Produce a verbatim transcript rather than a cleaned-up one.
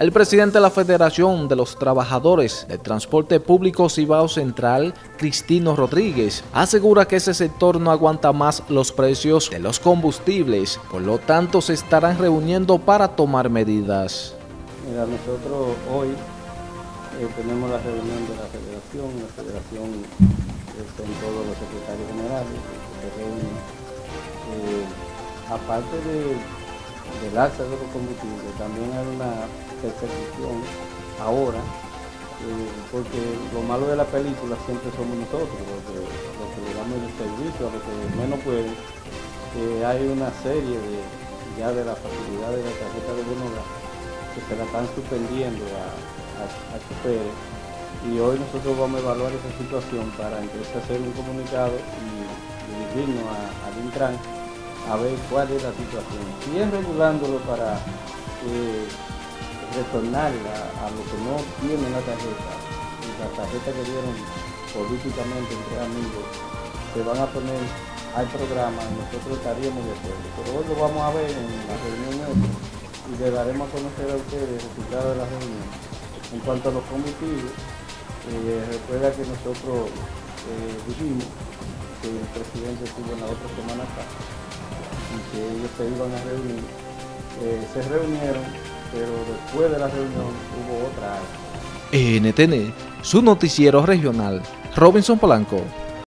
El presidente de la Federación de los Trabajadores de Transporte Público Cibao Central, Cristino Rodríguez, asegura que ese sector no aguanta más los precios de los combustibles, por lo tanto se estarán reuniendo para tomar medidas. Mira, nosotros hoy eh, tenemos la reunión de la Federación, la Federación está en todos los secretarios generales, que se reúnen. Eh, aparte de... del alza de los combustibles, también hay una persecución ahora, eh, porque lo malo de la película siempre somos nosotros, los que, los que le damos el servicio a los que menos pueden. Eh, hay una serie de, ya de las facilidades de la tarjeta de bono que se la están suspendiendo a, a, a choferes, y hoy nosotros vamos a evaluar esa situación para entonces hacer un comunicado y dirigirnos al Intrant a ver cuál es la situación, si es regulándolo para eh, retornar a, a los que no tienen la tarjeta, la tarjeta que dieron políticamente entre amigos, se van a poner al programa, nosotros estaríamos de acuerdo, pero hoy lo vamos a ver en la reunión y le daremos a conocer a ustedes el resultado de la reunión. En cuanto a los combustibles, eh, recuerda que nosotros eh, dijimos que el presidente estuvo en la otra semana acá, y que ellos se iban a reunir, eh, se reunieron, pero después de la reunión hubo otra. N T N, su noticiero regional, Robinson Polanco.